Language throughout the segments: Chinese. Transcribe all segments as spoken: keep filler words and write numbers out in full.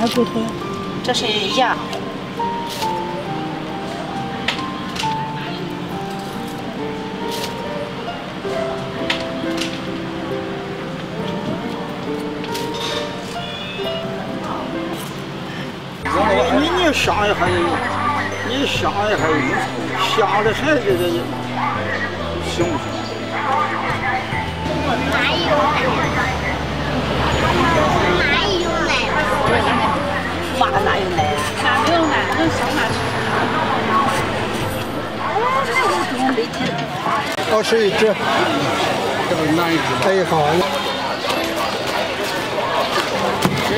啥骨头呀？这是鸭。 你你杀一下也有，你杀一下有，杀的孩子这也行不行？哪有？哪有奶？妈哪有奶？哪没有奶？能上哪吃？二十一只，拿一只，哎好，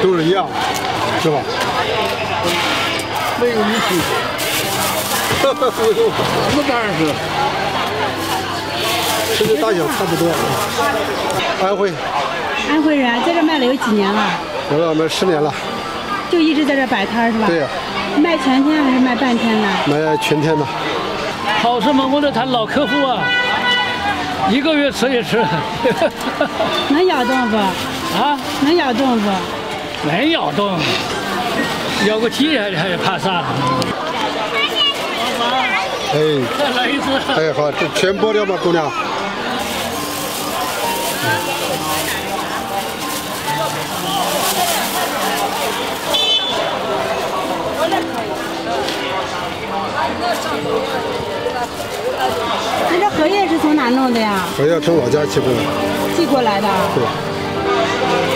都是一样，是吧？ 没有你辛苦，哈哈，我当然是，这个大小差不多。安徽，安徽人在这卖了有几年了？有了，卖十年了。就一直在这摆摊是吧？对呀。卖全天还是卖半天呢？卖全天的。好吃吗？我这他老客户啊，一个月吃一次。能咬动不？啊？能咬动不？能咬动。 咬个鸡还还怕啥？哎，再来一次！哎，好，这全剥掉吧，姑娘。你这荷叶是从哪弄的呀？荷叶从老家寄过来。寄过来的。对。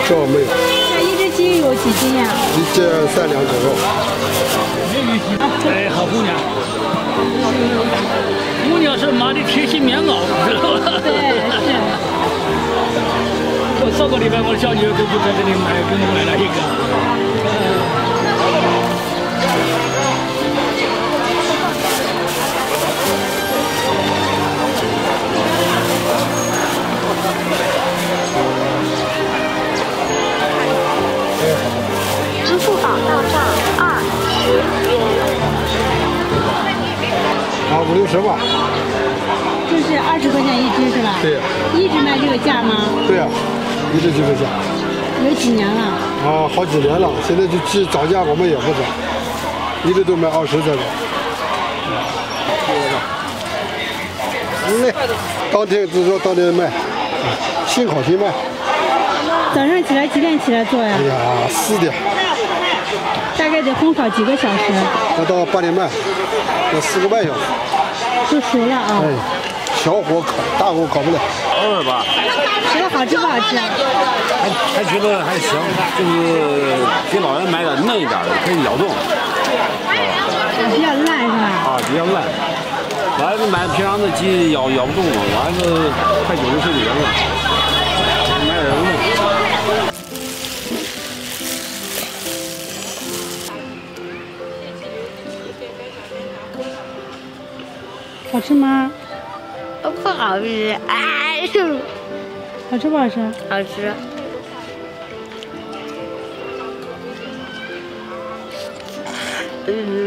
这我没有。 鸡有几斤呀？一斤三两左右。哎，好姑娘，姑娘是妈的贴心棉袄，知道吧？对，是。我上个礼拜我的小女儿跟我在这里买，跟我买了一个。 支付宝到账二十元。啊，五六十吧。就是二十块钱一斤是吧？对。一直卖这个价吗？对啊，一直这个价。有几年了？啊，好几年了，现在就去涨价我们也不涨，一直都卖二十这个。来，当天就说当天卖，心好心卖。 早上起来几点起来做呀？哎呀，四点。大概得烘烤几个小时？要到八点半，要四个半小时。就熟了啊。哎，小火烤，大火烤不了。偶尔吧。觉得好吃不好吃？还还觉得还行，就是给老人买点嫩一点的，可以咬动。啊，比较烂是吧？啊，比较烂。完了买平常的鸡咬咬不动了，完了快九十岁的人了。 好吃吗？不好吃，哎呦！好吃不好吃？好吃。嗯。